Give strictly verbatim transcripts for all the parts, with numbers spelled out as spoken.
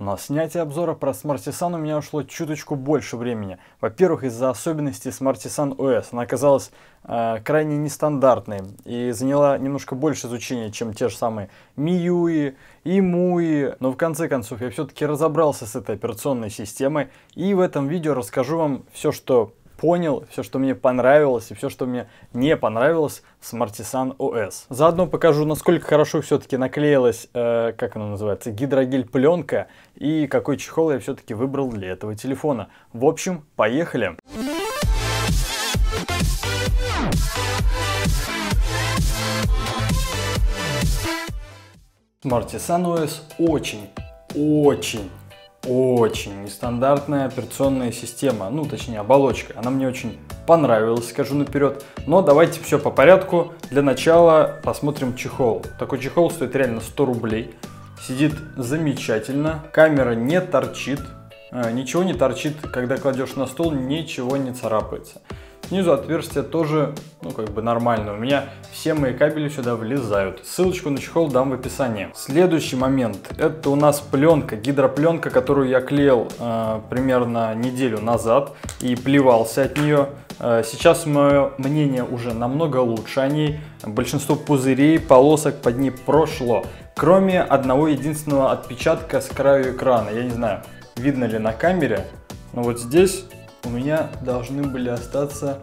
На снятие обзора про Smartisan у меня ушло чуточку больше времени. Во-первых, из-за особенностей Smartisan о эс. Она оказалась э, крайне нестандартной и заняла немножко больше изучения, чем те же самые эм и ю ай, эмуи. Но в конце концов я все-таки разобрался с этой операционной системой. И в этом видео расскажу вам все, что понял, все, что мне понравилось и все, что мне не понравилось в Smartisan о эс. Заодно покажу, насколько хорошо все-таки наклеилась, э, как она называется, гидрогель-пленка и какой чехол я все-таки выбрал для этого телефона. В общем, поехали! Smartisan о эс очень, очень... очень нестандартная операционная система, ну точнее оболочка. Она мне очень понравилась, скажу наперед. Но давайте все по порядку. Для начала посмотрим чехол. Такой чехол стоит реально сто рублей. Сидит замечательно. Камера не торчит. Ничего не торчит, когда кладешь на стол, ничего не царапается. Снизу отверстие тоже, ну, как бы нормально. У меня все мои кабели сюда влезают. Ссылочку на чехол дам в описании. Следующий момент. Это у нас пленка, гидропленка, которую я клеил э, примерно неделю назад и плевался от нее. Э, сейчас мое мнение уже намного лучше о ней. Большинство пузырей, полосок под ней прошло. Кроме одного единственного отпечатка с краю экрана. Я не знаю, видно ли на камере, но вот здесь... у меня должны были остаться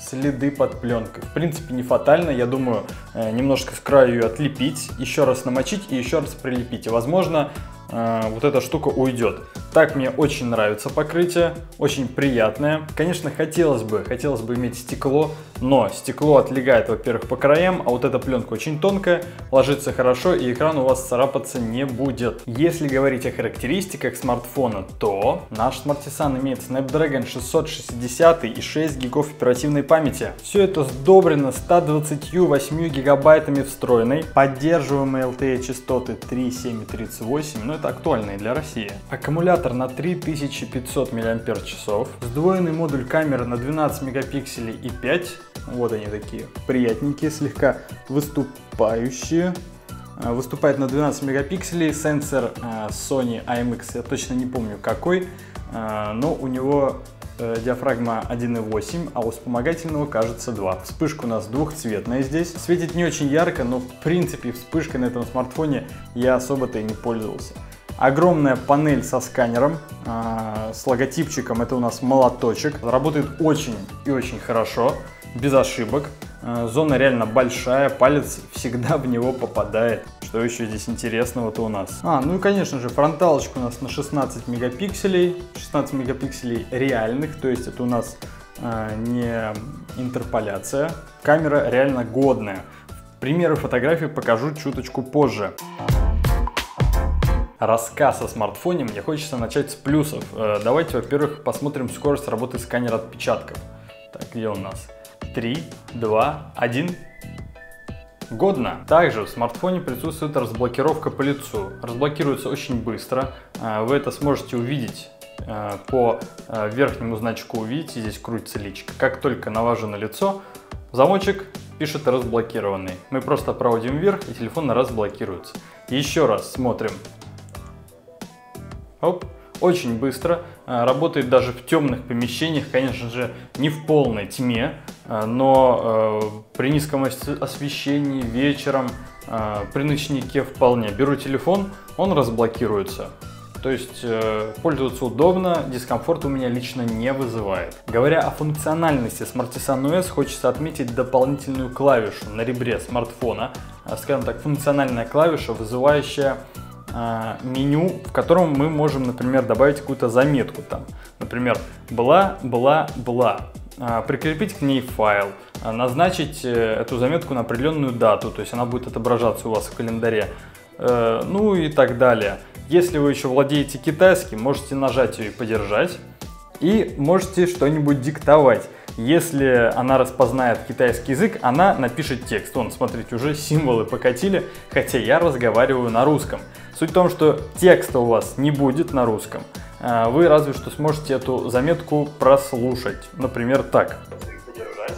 следы под пленкой. В принципе, не фатально. Я думаю, немножко с краю ее отлепить, еще раз намочить и еще раз прилепить. И, возможно, вот эта штука уйдет. Так мне очень нравится покрытие, очень приятное. Конечно, хотелось бы, хотелось бы иметь стекло, но стекло отлегает, во-первых, по краям, а вот эта пленка очень тонкая, ложится хорошо и экран у вас царапаться не будет. Если говорить о характеристиках смартфона, то наш Smartisan имеет Snapdragon шестьсот шестьдесят и шесть гигов оперативной памяти. Все это сдобрено ста двадцатью восьмью гигабайтами встроенной, поддерживаемые эл ти и частоты три, семь и тридцать восемь, но это актуальные для России. Аккумулятор на три тысячи пятьсот миллиампер-часов, сдвоенный модуль камеры на двенадцать мегапикселей и пять, вот они такие приятненькие, слегка выступающие, выступает на двенадцать мегапикселей, сенсор Sony ай эм икс, я точно не помню какой, но у него диафрагма один и восемь, а у вспомогательного, кажется, два. Вспышка у нас двухцветная здесь. Светит не очень ярко, но в принципе вспышкой на этом смартфоне я особо-то и не пользовался. Огромная панель со сканером, э, с логотипчиком, это у нас молоточек. Работает очень и очень хорошо, без ошибок. Э, зона реально большая, палец всегда в него попадает. Что еще здесь интересного-то у нас? А, ну и конечно же, фронталочка у нас на шестнадцать мегапикселей. шестнадцать мегапикселей реальных, то есть это у нас э, не интерполяция. Камера реально годная. Примеры фотографий покажу чуточку позже. Рассказ о смартфоне мне хочется начать с плюсов. Давайте, во-первых, посмотрим скорость работы сканера отпечатков. Так, где у нас? три, два, один. Годно. Также в смартфоне присутствует разблокировка по лицу. Разблокируется очень быстро. Вы это сможете увидеть по верхнему значку. Видите, здесь крутится личико. Как только навожу на лицо, замочек пишет разблокированный. Мы просто проводим вверх, и телефон разблокируется. Еще раз смотрим. Оп, очень быстро, работает даже в темных помещениях, конечно же, не в полной тьме, но при низком освещении, вечером, при ночнике вполне. Беру телефон, он разблокируется. То есть пользоваться удобно, дискомфорт у меня лично не вызывает. Говоря о функциональности Smartisan о эс, хочется отметить дополнительную клавишу на ребре смартфона. Скажем так, функциональная клавиша, вызывающая меню, в котором мы можем, например, добавить какую-то заметку там, например, бла-бла-бла, прикрепить к ней файл, назначить эту заметку на определенную дату, то есть она будет отображаться у вас в календаре, ну и так далее. Если вы еще владеете китайским, можете нажать ее и подержать, и можете что-нибудь диктовать. Если она распознает китайский язык, она напишет текст. Вон, смотрите, уже символы покатили, хотя я разговариваю на русском. Суть в том, что текста у вас не будет на русском. Вы разве что сможете эту заметку прослушать. Например, так. Подержать.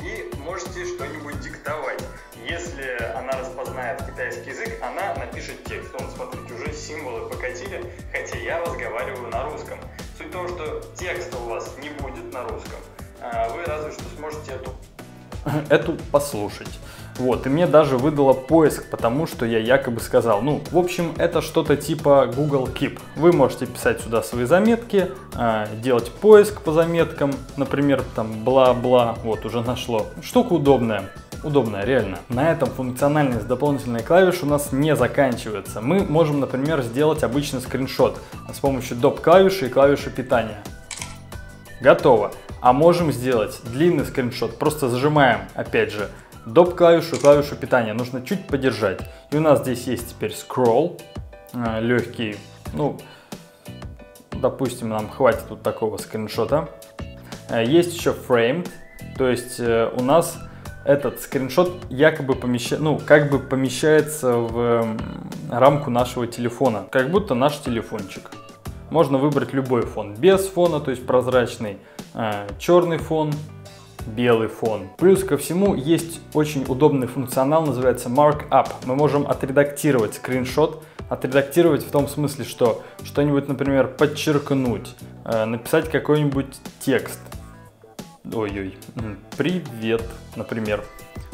И можете что-нибудь диктовать. Если она распознает китайский язык, она напишет текст. Вон, смотрите, уже символы покатили, хотя проекте я разговариваю на русском. Суть в том, что текста у вас не будет на русском. Вы разве что сможете эту... эту послушать. Вот, и мне даже выдало поиск, потому что я якобы сказал, ну, в общем, это что-то типа Google Keep. Вы можете писать сюда свои заметки, делать поиск по заметкам, например, там, бла-бла, вот, уже нашло. Штука удобная. Удобно, реально. На этом функциональность дополнительной клавиши у нас не заканчивается. Мы можем, например, сделать обычный скриншот с помощью доп. Клавиши и клавиши питания. Готово. А можем сделать длинный скриншот. Просто зажимаем, опять же, доп. Клавишу и клавишу питания. Нужно чуть подержать. И у нас здесь есть теперь scroll, легкий. Ну, допустим, нам хватит вот такого скриншота. Есть еще framed, то есть у нас... Этот скриншот якобы помеща... ну, как бы помещается в рамку нашего телефона, как будто наш телефончик. Можно выбрать любой фон, без фона, то есть прозрачный, черный фон, белый фон. Плюс ко всему есть очень удобный функционал, называется Mark Up. Мы можем отредактировать скриншот, отредактировать в том смысле, что что-нибудь, например, подчеркнуть, написать какой-нибудь текст. Ой-ой, привет, например.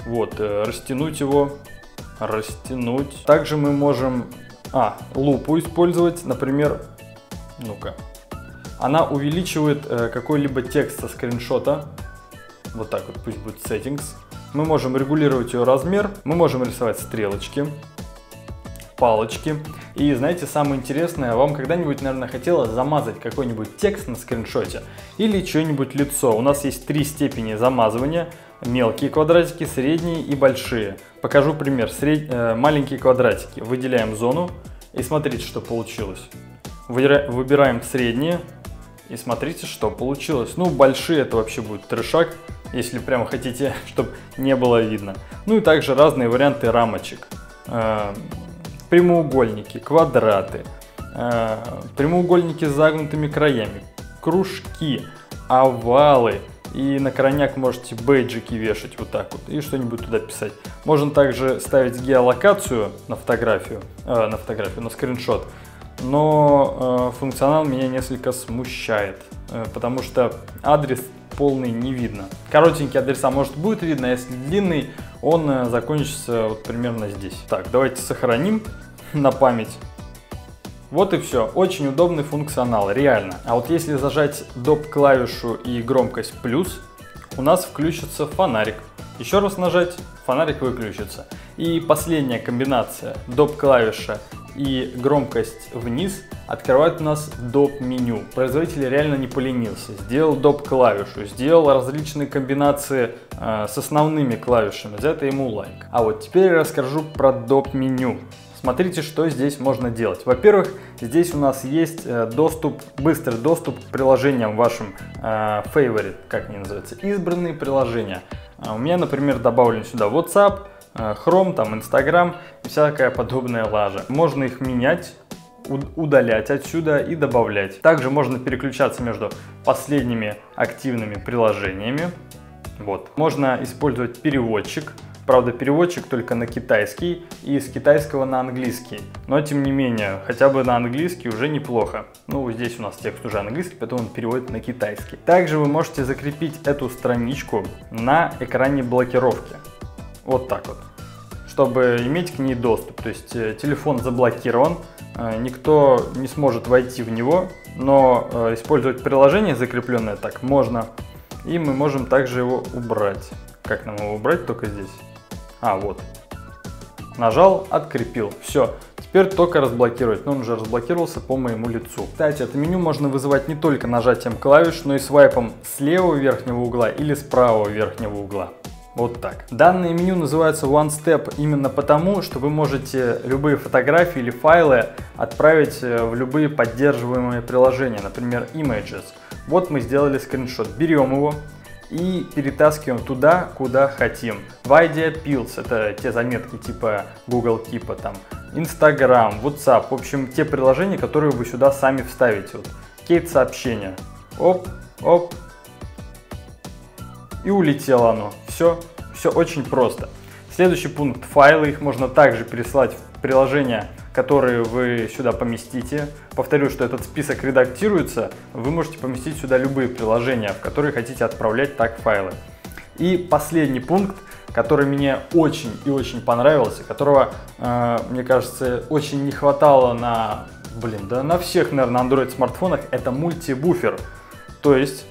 Вот, растянуть его, растянуть. Также мы можем, а, лупу использовать, например, ну-ка. Она увеличивает какой-либо текст со скриншота. Вот так вот, пусть будет settings. Мы можем регулировать ее размер, мы можем рисовать стрелочки, палочки. И знаете, самое интересное, вам когда-нибудь, наверное, хотелось замазать какой-нибудь текст на скриншоте или что-нибудь лицо. У нас есть три степени замазывания: мелкие квадратики, средние и большие. Покажу пример. Сред... э, маленькие квадратики. Выделяем зону и смотрите, что получилось. Выбираем средние и смотрите, что получилось. Ну, большие — это вообще будет трешак, если прямо хотите, чтобы не было видно. Ну и также разные варианты рамочек. Прямоугольники, квадраты, э, прямоугольники с загнутыми краями, кружки, овалы. И на крайняк можете бейджики вешать вот так вот и что-нибудь туда писать. Можно также ставить геолокацию на фотографию, э, на фотографию, на скриншот. Но э, функционал меня несколько смущает, э, потому что адрес полный не видно. Коротенький адреса, может, будет видно, а если длинный, он закончится вот примерно здесь. Так, давайте сохраним на память. Вот и все. Очень удобный функционал, реально. А вот если зажать доп. Клавишу и громкость плюс, у нас включится фонарик. Еще раз нажать, фонарик выключится. И последняя комбинация, доп. Клавиша и громкость вниз, открывает у нас доп. Меню. Производитель реально не поленился. Сделал доп. Клавишу, сделал различные комбинации э, с основными клавишами. За это ему лайк. А вот теперь я расскажу про доп. Меню. Смотрите, что здесь можно делать. Во-первых, здесь у нас есть доступ, быстрый доступ к приложениям вашим, э, favorite, как они называются, избранные приложения. У меня, например, добавлен сюда WhatsApp, Chrome, там, Instagram и всякая подобная лажа. Можно их менять, удалять отсюда и добавлять. Также можно переключаться между последними активными приложениями. Вот. Можно использовать переводчик. Правда, переводчик только на китайский и с китайского на английский. Но, тем не менее, хотя бы на английский уже неплохо. Ну, здесь у нас текст уже английский, поэтому он переводит на китайский. Также вы можете закрепить эту страничку на экране блокировки. Вот так вот, чтобы иметь к ней доступ. То есть телефон заблокирован, никто не сможет войти в него, но использовать приложение закрепленное так можно. И мы можем также его убрать. Как нам его убрать? Только здесь. А, вот. Нажал, открепил. Все. Теперь только разблокировать, но он уже разблокировался по моему лицу. Кстати, это меню можно вызывать не только нажатием клавиш, но и свайпом с левого верхнего угла или с правого верхнего угла. Вот так. Данное меню называется OneStep именно потому, что вы можете любые фотографии или файлы отправить в любые поддерживаемые приложения, например, Images. Вот мы сделали скриншот. Берем его и перетаскиваем туда, куда хотим. В эйч ди ар плюс, это те заметки типа Google Keep, там, Instagram, WhatsApp, в общем, те приложения, которые вы сюда сами вставите. Вот. Кейт сообщения. Оп, оп. И улетело оно. Все, все очень просто. Следующий пункт — файлы. Их можно также переслать в приложение которые вы сюда поместите. Повторю, что этот список редактируется, вы можете поместить сюда любые приложения, в которые хотите отправлять так файлы. И последний пункт, который мне очень и очень понравился, которого, э, мне кажется, очень не хватало на, блин, да на всех, наверное, Android смартфонах, это мультибуфер. То есть,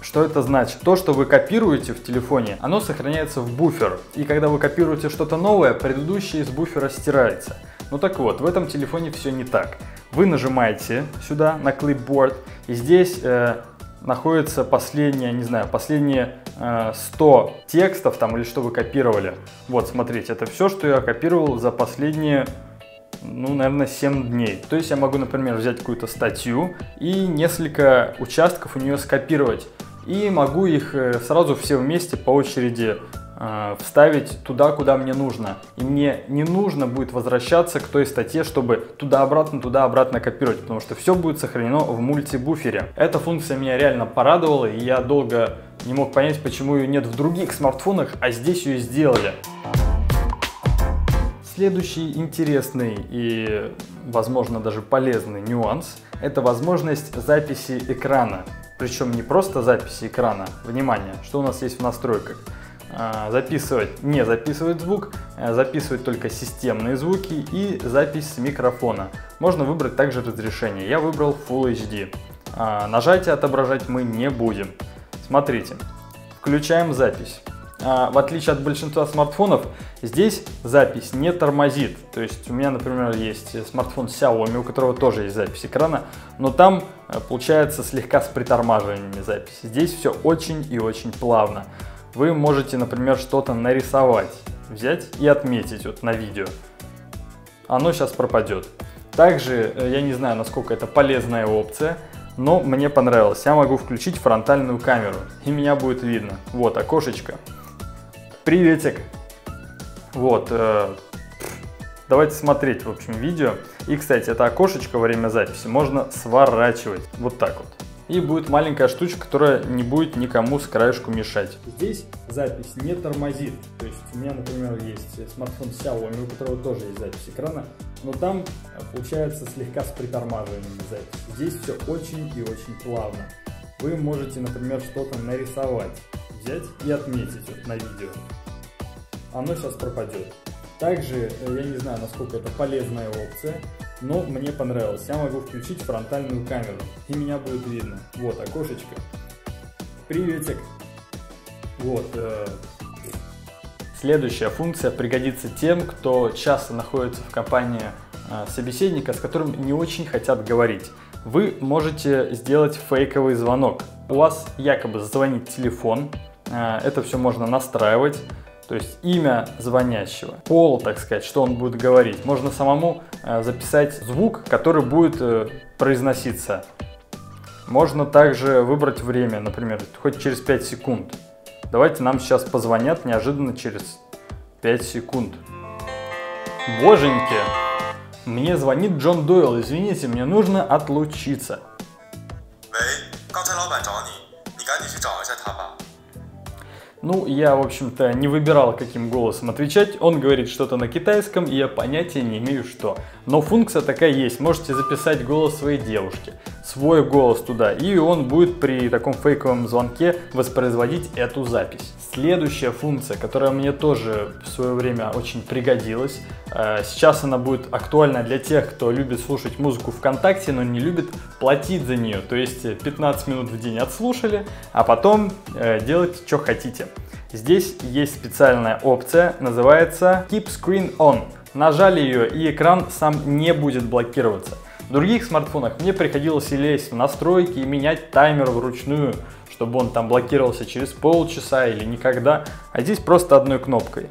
что это значит? То, что вы копируете в телефоне, оно сохраняется в буфер. И когда вы копируете что-то новое, предыдущее из буфера стирается. Ну так вот, в этом телефоне все не так. Вы нажимаете сюда на клипборд, и здесь э, находится последнее, не знаю, последние сто текстов там или что вы копировали. Вот, смотрите, это все, что я копировал за последние, ну, наверное, семь дней. То есть я могу, например, взять какую-то статью и несколько участков у нее скопировать. И могу их сразу все вместе по очереди э, вставить туда, куда мне нужно. И мне не нужно будет возвращаться к той статье, чтобы туда-обратно, туда-обратно копировать, потому что все будет сохранено в мультибуфере. Эта функция меня реально порадовала, и я долго не мог понять, почему ее нет в других смартфонах, а здесь ее сделали. Следующий интересный и, возможно, даже полезный нюанс – это возможность записи экрана. Причем не просто записи экрана, внимание, что у нас есть в настройках. Записывать, не записывать звук, записывать только системные звуки и запись с микрофона. Можно выбрать также разрешение. Я выбрал Full эйч ди. Нажатие отображать мы не будем. Смотрите, включаем запись. В отличие от большинства смартфонов, здесь запись не тормозит. То есть у меня, например, есть смартфон Xiaomi, у которого тоже есть запись экрана, но там получается слегка с притормаживаниями запись. Здесь все очень и очень плавно. Вы можете, например, что-то нарисовать, взять и отметить вот на видео. Оно сейчас пропадет. Также, я не знаю, насколько это полезная опция, но мне понравилось. Я могу включить фронтальную камеру, и меня будет видно. Вот окошечко. Приветик! Вот, э, давайте смотреть, в общем, видео. И, кстати, это окошечко во время записи можно сворачивать. Вот так вот. И будет маленькая штучка, которая не будет никому с краешку мешать. Здесь запись не тормозит. То есть у меня, например, есть смартфон Xiaomi, у которого тоже есть запись экрана, но там получается слегка с притормаживанием запись. Здесь все очень и очень плавно. Вы можете, например, что-то нарисовать, взять и отметить вот на видео. Оно сейчас пропадет. Также, я не знаю, насколько это полезная опция, но мне понравилось. Я могу включить фронтальную камеру, и меня будет видно. Вот окошечко. Приветик! Вот. Э... Следующая функция пригодится тем, кто часто находится в компании э, собеседника, с которым не очень хотят говорить. Вы можете сделать фейковый звонок. У вас якобы зазвонит телефон, э, это все можно настраивать. То есть имя звонящего, пол, так сказать, что он будет говорить. Можно самому э, записать звук, который будет э, произноситься. Можно также выбрать время, например, хоть через пять секунд. Давайте нам сейчас позвонят неожиданно через пять секунд. Боженьки, мне звонит Джон Дойл, извините, мне нужно отлучиться. Ну, я, в общем-то, не выбирал, каким голосом отвечать. Он говорит что-то на китайском, и я понятия не имею, что. Но функция такая есть. Можете записать голос своей девушки, свой голос туда, и он будет при таком фейковом звонке воспроизводить эту запись. Следующая функция, которая мне тоже в свое время очень пригодилась. Сейчас она будет актуальна для тех, кто любит слушать музыку ВКонтакте, но не любит платить за нее. То есть пятнадцать минут в день отслушали, а потом делать, что хотите. Здесь есть специальная опция, называется Keep Screen On. Нажали ее, и экран сам не будет блокироваться. В других смартфонах мне приходилось лезть в настройки и менять таймер вручную, чтобы он там блокировался через полчаса или никогда. А здесь просто одной кнопкой.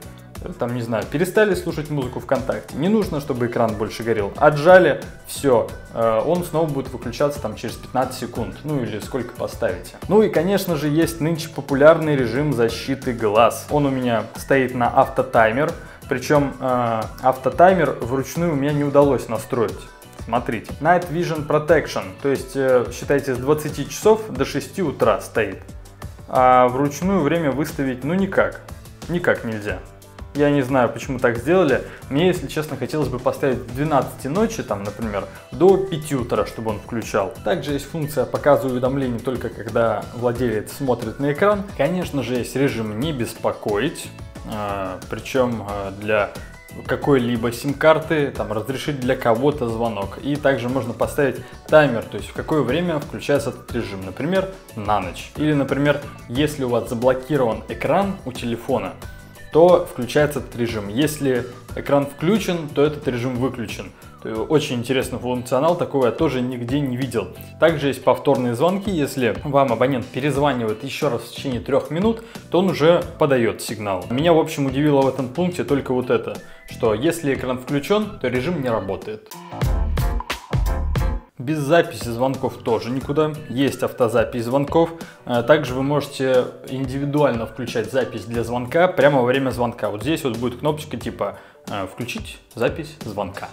Там, не знаю, перестали слушать музыку ВКонтакте, не нужно, чтобы экран больше горел. Отжали, все, он снова будет выключаться там через пятнадцать секунд, ну или сколько поставите. Ну и, конечно же, есть нынче популярный режим защиты глаз. Он у меня стоит на автотаймер, причем э, автотаймер вручную у меня не удалось настроить. Смотрите, Night Vision Protection, то есть, э, считайте, с двадцати часов до шести утра стоит. А вручную время выставить, ну никак, никак нельзя. Я не знаю, почему так сделали. Мне, если честно, хотелось бы поставить с двенадцати ночи, там, например, до пяти утра, чтобы он включал. Также есть функция показа уведомлений только когда владелец смотрит на экран. Конечно же, есть режим «Не беспокоить», причем для какой-либо сим-карты, там, разрешить для кого-то звонок. И также можно поставить таймер, то есть в какое время включается этот режим, например, на ночь. Или, например, если у вас заблокирован экран у телефона, то включается этот режим. Если экран включен, то этот режим выключен. Очень интересный функционал, такого я тоже нигде не видел. Также есть повторные звонки. Если вам абонент перезванивает еще раз в течение трех минут, то он уже подает сигнал. Меня, в общем, удивило в этом пункте только вот это, что если экран включен, то режим не работает. Без записи звонков тоже никуда. Есть автозапись звонков. Также вы можете индивидуально включать запись для звонка прямо во время звонка. Вот здесь вот будет кнопочка типа «Включить запись звонка».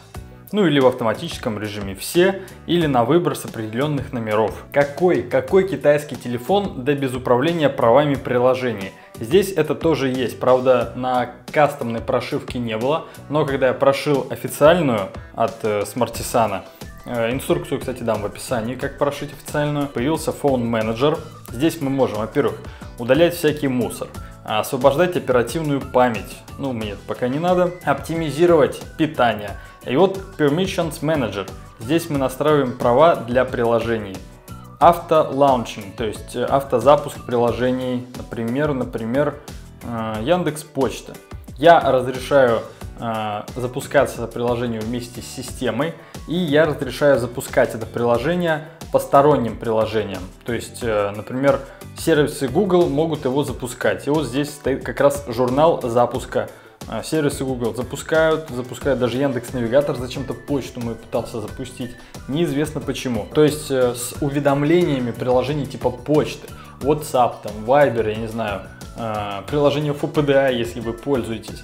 Ну или в автоматическом режиме «Все», или на выбор с определенных номеров. Какой, какой китайский телефон, да без управления правами приложений? Здесь это тоже есть, правда, на кастомной прошивке не было, но когда я прошил официальную от Smartisan, инструкцию, кстати, дам в описании, как прошить официальную. Появился фон-менеджер. Здесь мы можем, во-первых, удалять всякий мусор, освобождать оперативную память. Ну, мне это пока не надо. Оптимизировать питание. И вот Permissions Manager. Здесь мы настраиваем права для приложений. Автолаунчинг, то есть автозапуск приложений. Например, например, Яндекс Почта. Я разрешаю запускаться приложению вместе с системой, и я разрешаю запускать это приложение посторонним приложениям. То есть, например, сервисы Google могут его запускать. И вот здесь стоит как раз журнал запуска. Сервисы Google запускают, запускают даже Яндекс.Навигатор, зачем-то почту мою пытался запустить, неизвестно почему. То есть с уведомлениями приложений типа почты, WhatsApp, там, Вайбер, я не знаю, приложение эф пэ дэ а, если вы пользуетесь,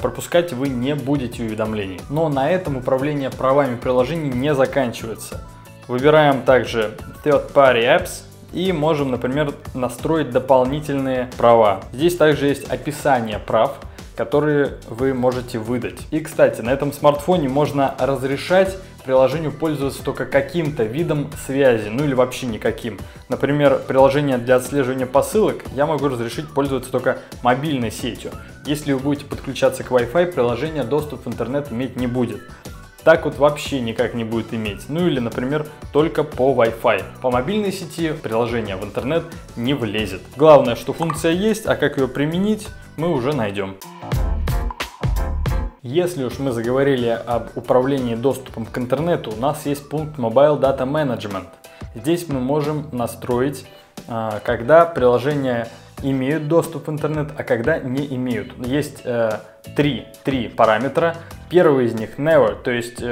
пропускать вы не будете уведомлений. Но на этом управление правами приложений не заканчивается. Выбираем также Third Party Apps и можем, например, настроить дополнительные права. Здесь также есть описание прав, которые вы можете выдать. И, кстати, на этом смартфоне можно разрешать приложению пользоваться только каким-то видом связи, ну или вообще никаким. Например, приложение для отслеживания посылок я могу разрешить пользоваться только мобильной сетью. Если вы будете подключаться к Wi-Fi, приложение доступ в интернет иметь не будет. Так вот вообще никак не будет иметь. Ну или, например, только по Wi-Fi. По мобильной сети приложение в интернет не влезет. Главное, что функция есть, а как ее применить, мы уже найдем. Если уж мы заговорили об управлении доступом к интернету, у нас есть пункт Mobile Data Management. Здесь мы можем настроить, когда приложения имеют доступ в интернет, а когда не имеют. Есть три, три параметра. Первый из них never, то есть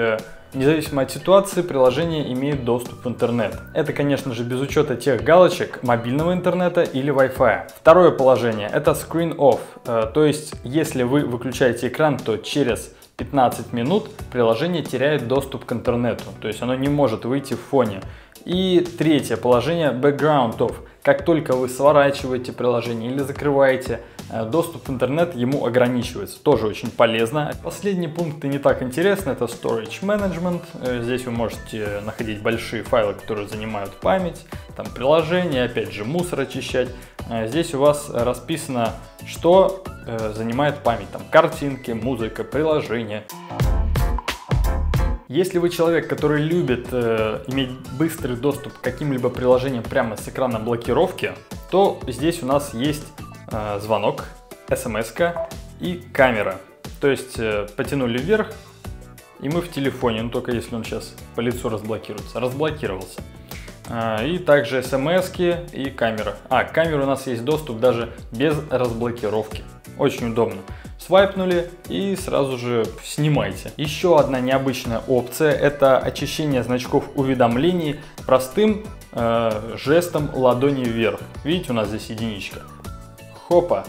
независимо от ситуации, приложение имеет доступ в интернет. Это, конечно же, без учета тех галочек мобильного интернета или Wi-Fi. Второе положение – это screen off, то есть если вы выключаете экран, то через пятнадцать минут приложение теряет доступ к интернету, то есть оно не может выйти в фоне. И третье положение – background off. Как только вы сворачиваете приложение или закрываете, доступ в интернет ему ограничивается. Тоже очень полезно. Последний пункт не так интересный, это Storage Management. Здесь вы можете находить большие файлы, которые занимают память, там приложения, опять же мусор очищать. Здесь у вас расписано, что занимает память, там картинки, музыка, приложения. Если вы человек, который любит э, иметь быстрый доступ к каким-либо приложениям прямо с экрана блокировки, то здесь у нас есть э, звонок, смс-ка и камера. То есть э, потянули вверх, и мы в телефоне, ну только если он сейчас по лицу разблокируется. Разблокировался. Э, и также смс-ки и камера. А, к камере у нас есть доступ даже без разблокировки. Очень удобно. Свайпнули и сразу же снимайте. Еще одна необычная опция – это очищение значков уведомлений простым э, жестом ладони вверх. Видите, у нас здесь единичка. Хопа,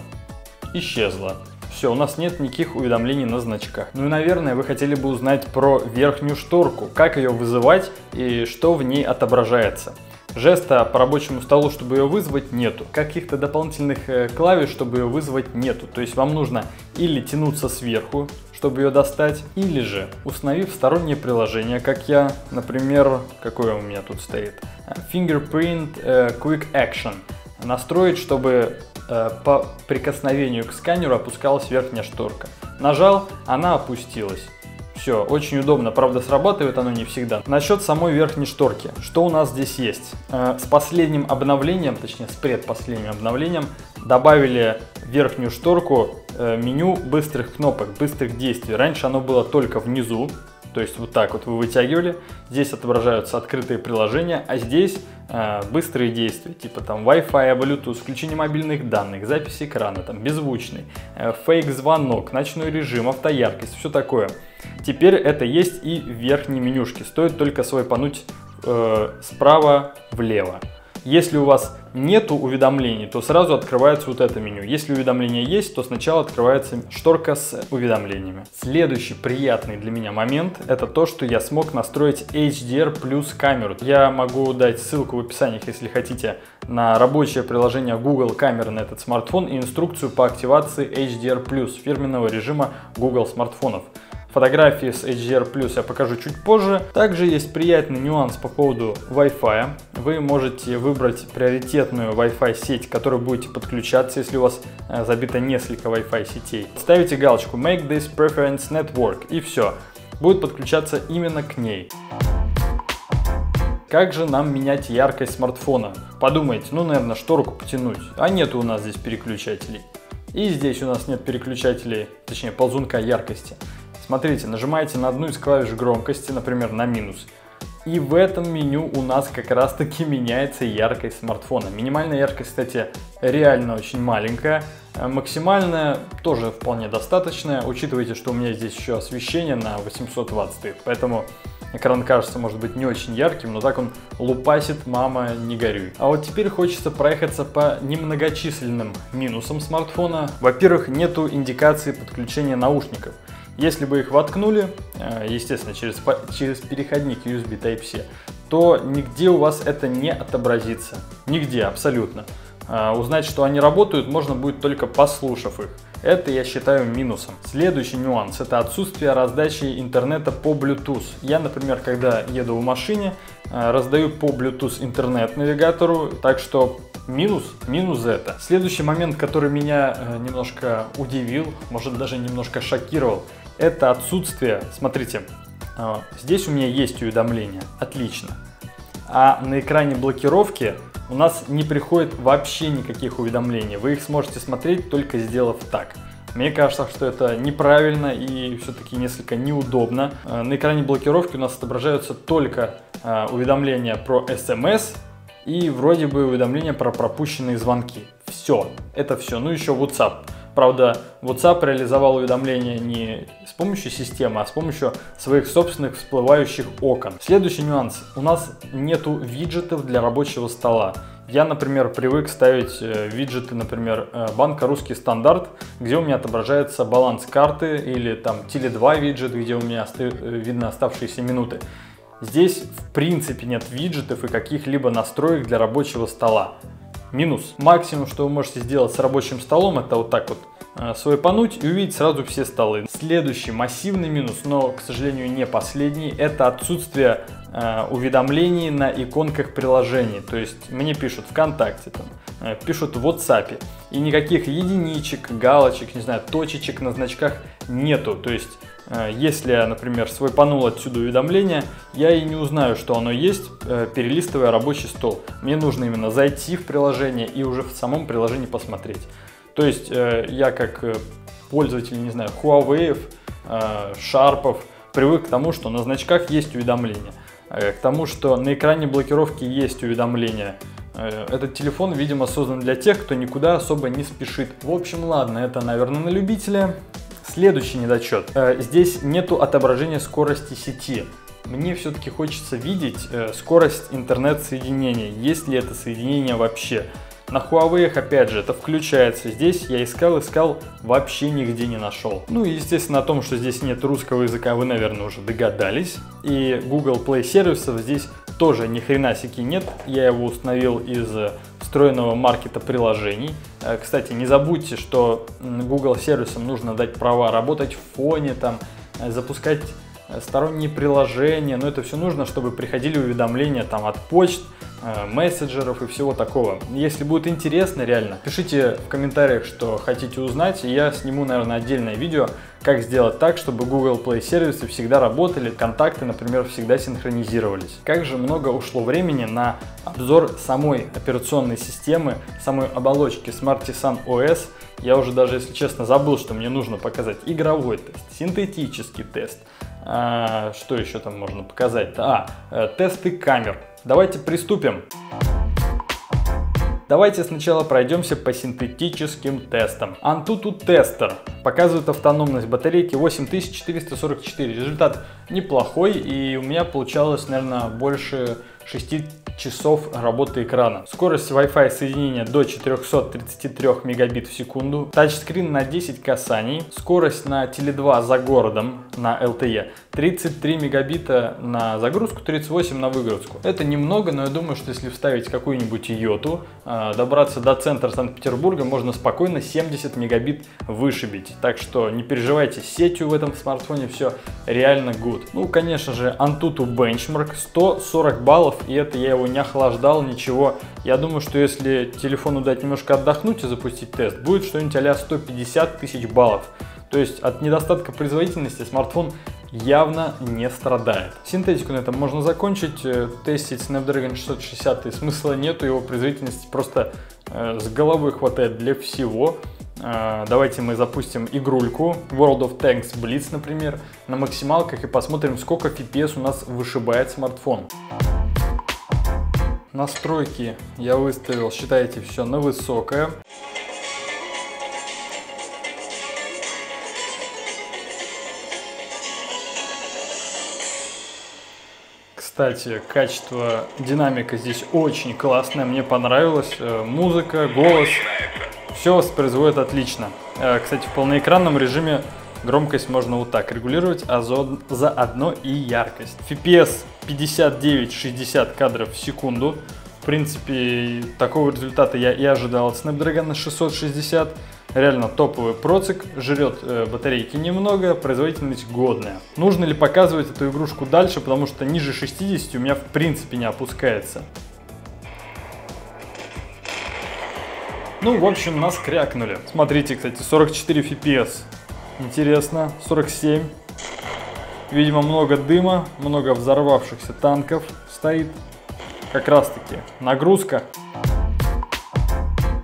исчезла. Все, у нас нет никаких уведомлений на значках. Ну и, наверное, вы хотели бы узнать про верхнюю шторку, как ее вызывать и что в ней отображается. Жеста по рабочему столу, чтобы ее вызвать, нету. Каких-то дополнительных клавиш, чтобы ее вызвать, нету. То есть вам нужно или тянуться сверху, чтобы ее достать, или же, установив стороннее приложение, как я, например, какое у меня тут стоит, Fingerprint Quick Action, настроить, чтобы по прикосновению к сканеру опускалась верхняя шторка. Нажал, она опустилась. Все, очень удобно, правда срабатывает оно не всегда. Насчет самой верхней шторки, что у нас здесь есть? С последним обновлением, точнее с предпоследним обновлением, добавили верхнюю шторку меню быстрых кнопок, быстрых действий. Раньше оно было только внизу, то есть вот так вот вы вытягивали, здесь отображаются открытые приложения, а здесь быстрые действия, типа там Wi-Fi, Bluetooth, включение мобильных данных, запись экрана, там беззвучный, фейк-звонок, ночной режим, автояркость, все такое. Теперь это есть и в верхней менюшке, стоит только свайпануть э, справа влево. Если у вас нету уведомлений, то сразу открывается вот это меню. Если уведомления есть, то сначала открывается шторка с уведомлениями. Следующий приятный для меня момент – это то, что я смог настроить эйч ди ар плюс камеру. Я могу дать ссылку в описании, если хотите, на рабочее приложение Google Камеры на этот смартфон и инструкцию по активации эйч ди ар плюс фирменного режима Google смартфонов. Фотографии с эйч ди ар плюс я покажу чуть позже. Также есть приятный нюанс по поводу Wi-Fi. Вы можете выбрать приоритетную Wi-Fi сеть, к которой будете подключаться, если у вас забито несколько Wi-Fi сетей. Ставите галочку Make this preference network и все. Будет подключаться именно к ней. Как же нам менять яркость смартфона? Подумайте, ну, наверное, шторку потянуть. А нет у нас здесь переключателей. И здесь у нас нет переключателей, точнее ползунка яркости. Смотрите, нажимаете на одну из клавиш громкости, например, на минус. И в этом меню у нас как раз таки меняется яркость смартфона. Минимальная яркость, кстати, реально очень маленькая. Максимальная тоже вполне достаточная. Учитывайте, что у меня здесь еще освещение на восемьсот ватт стоит. Поэтому экран кажется, может быть, не очень ярким, но так он лупасит, мама, не горюй. А вот теперь хочется проехаться по немногочисленным минусам смартфона. Во-первых, нету индикации подключения наушников. Если бы их воткнули, естественно, через, через переходник ю эс би тайп си, то нигде у вас это не отобразится. Нигде, абсолютно. Узнать, что они работают, можно будет только послушав их. Это я считаю минусом. Следующий нюанс – это отсутствие раздачи интернета по Bluetooth. Я, например, когда еду в машине, раздаю по Bluetooth интернет навигатору, так что минус, минус это. Следующий момент, который меня немножко удивил, может даже немножко шокировал, это отсутствие, смотрите, здесь у меня есть уведомление, отлично, а на экране блокировки у нас не приходит вообще никаких уведомлений, вы их сможете смотреть, только сделав так. Мне кажется, что это неправильно и все-таки несколько неудобно. На экране блокировки у нас отображаются только уведомления про эс эм эс и вроде бы уведомления про пропущенные звонки. Все, это все. Ну еще WhatsApp. Правда, WhatsApp реализовал уведомления не с помощью системы, а с помощью своих собственных всплывающих окон. Следующий нюанс. У нас нету виджетов для рабочего стола. Я, например, привык ставить виджеты, например, банка «Русский стандарт», где у меня отображается баланс карты, или там теле два виджет, где у меня видно оставшиеся минуты. Здесь, в принципе, нет виджетов и каких-либо настроек для рабочего стола. Минус. Максимум, что вы можете сделать с рабочим столом, это вот так вот э, свайпануть и увидеть сразу все столы. Следующий массивный минус, но, к сожалению, не последний, это отсутствие э, уведомлений на иконках приложений. То есть мне пишут ВКонтакте, там, э, пишут в WhatsApp, и никаких единичек, галочек, не знаю, точечек на значках нету. То есть если я, например, свайпанул отсюда уведомление, я и не узнаю, что оно есть, перелистывая рабочий стол. Мне нужно именно зайти в приложение и уже в самом приложении посмотреть. То есть я как пользователь, не знаю, Huawei, Sharp, привык к тому, что на значках есть уведомления, к тому, что на экране блокировки есть уведомления. Этот телефон, видимо, создан для тех, кто никуда особо не спешит. В общем, ладно, это, наверное, на любителя. Следующий недочет. Здесь нету отображения скорости сети. Мне все-таки хочется видеть скорость интернет-соединения, есть ли это соединение вообще. На Huawei, опять же, это включается. Здесь я искал, искал, вообще нигде не нашел. Ну и, естественно, о том, что здесь нет русского языка, вы, наверное, уже догадались. И Google Play сервисов здесь тоже ни хрена сики нет. Я его установил из встроенного маркета приложений. Кстати, не забудьте, что Google сервисам нужно дать права работать в фоне, там, запускать сторонние приложения. Но это все нужно, чтобы приходили уведомления там, от почт, мессенджеров и всего такого. Если будет интересно, реально, пишите в комментариях, что хотите узнать, и я сниму, наверное, отдельное видео, как сделать так, чтобы Google Play сервисы всегда работали, контакты, например, всегда синхронизировались. Как же много ушло времени на обзор самой операционной системы, самой оболочки Smartisan о эс. Я уже даже, если честно, забыл, что мне нужно показать игровой тест, синтетический тест. А, что еще там можно показать-то? А, тесты камер. Давайте приступим. Давайте сначала пройдемся по синтетическим тестам. Antutu тестер показывает автономность батарейки восемь тысяч четыреста сорок четыре. Результат неплохой, и у меня получалось, наверное, больше шести часов работы экрана. Скорость Wi-Fi соединения до четырёхсот тридцати трёх мегабит в секунду. Тачскрин на десять касаний. Скорость на теле два за городом на эл ти и. тридцать три мегабита на загрузку, тридцать восемь на выгрузку. Это немного, но я думаю, что если вставить какую-нибудь йоту, добраться до центра Санкт-Петербурга можно спокойно семьдесят мегабит вышибить. Так что не переживайте, с сетью в этом смартфоне все реально good. Ну, конечно же, Antutu Benchmark сто сорок баллов, и это я его не охлаждал, ничего. Я думаю, что если телефону дать немножко отдохнуть и запустить тест, будет что-нибудь а-ля сто пятьдесят тысяч баллов. То есть от недостатка производительности смартфон явно не страдает. Синтетику на этом можно закончить. Тестить Snapdragon шестьсот шестьдесят смысла нету, его производительности просто э, с головой хватает для всего. Э, давайте мы запустим игрульку World of Tanks Blitz, например, на максималках и посмотрим, сколько эф пи эс у нас вышибает смартфон. Настройки я выставил, считайте, все на высокое. Кстати, качество динамика здесь очень классное, мне понравилось. Музыка, голос, все воспроизводит отлично. Кстати, в полноэкранном режиме громкость можно вот так регулировать, а заодно и яркость. эф пи эс пятьдесят девять шестьдесят кадров в секунду. В принципе, такого результата я и ожидал от Snapdragon шестьсот шестьдесят. Реально топовый процик, жрет э, батарейки немного, производительность годная. Нужно ли показывать эту игрушку дальше, потому что ниже шестидесяти у меня в принципе не опускается. Ну, в общем, нас крякнули. Смотрите, кстати, сорок четыре эф пи эс. Интересно, сорок семь. Видимо, много дыма, много взорвавшихся танков стоит. Как раз таки нагрузка.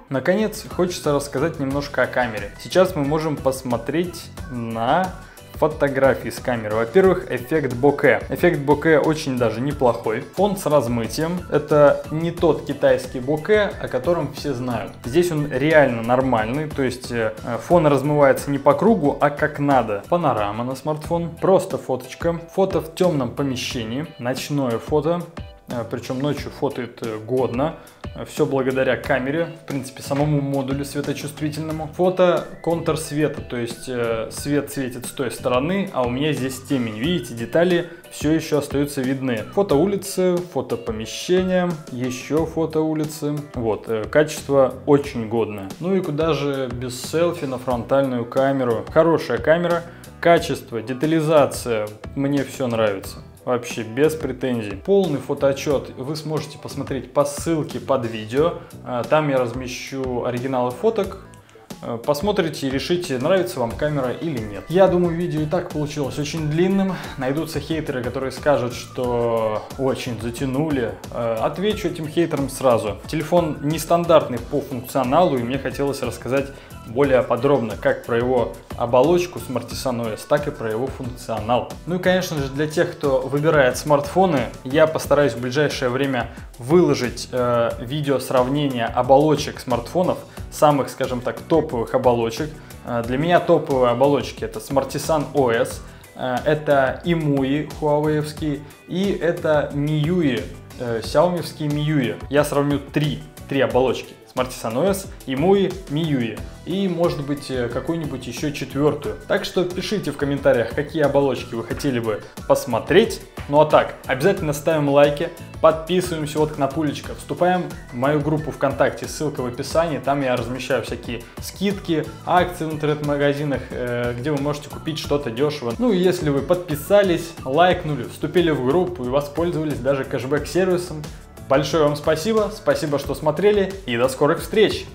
Наконец, хочется рассказать немножко о камере. Сейчас мы можем посмотреть на фотографии с камеры. Во-первых, эффект боке. Эффект боке очень даже неплохой. Он с размытием. Это не тот китайский боке, о котором все знают. Здесь он реально нормальный, то есть фон размывается не по кругу, а как надо. Панорама на смартфон, просто фоточка. Фото в темном помещении, ночное фото. Причем ночью фотоет годно. Все благодаря камере, в принципе, самому модулю светочувствительному. Фото контур света, то есть свет светит с той стороны, а у меня здесь темень. Видите, детали все еще остаются видны. Фото улицы, фото помещения, еще фото улицы. Вот, качество очень годное. Ну и куда же без селфи на фронтальную камеру. Хорошая камера, качество, детализация, мне все нравится. Вообще без претензий. Полный фотоотчет вы сможете посмотреть по ссылке под видео. Там я размещу оригиналы фоток. Посмотрите и решите, нравится вам камера или нет. Я думаю, видео и так получилось очень длинным. Найдутся хейтеры, которые скажут, что очень затянули. Отвечу этим хейтерам сразу. Телефон нестандартный по функционалу, и мне хотелось рассказать более подробно как про его оболочку Smartisan о эс, так и про его функционал. Ну и, конечно же, для тех, кто выбирает смартфоны, я постараюсь в ближайшее время выложить э, видео сравнения оболочек смартфонов, самых, скажем так, топовых оболочек. Э, для меня топовые оболочки — это Smartisan о эс, э, это Emui Huawei-овский и это эм и ю ай э, Xiaomi-вские эм ай ю ай. Я сравню три, три оболочки. Smartisan о эс, Emui, эм ай ю ай и, может быть, какую-нибудь еще четвертую. Так что пишите в комментариях, какие оболочки вы хотели бы посмотреть. Ну а так, обязательно ставим лайки, подписываемся, вот кнопулечка, вступаем в мою группу ВКонтакте, ссылка в описании, там я размещаю всякие скидки, акции в интернет-магазинах, где вы можете купить что-то дешево. Ну и если вы подписались, лайкнули, вступили в группу и воспользовались даже кэшбэк-сервисом, большое вам спасибо, спасибо, что смотрели, и до скорых встреч!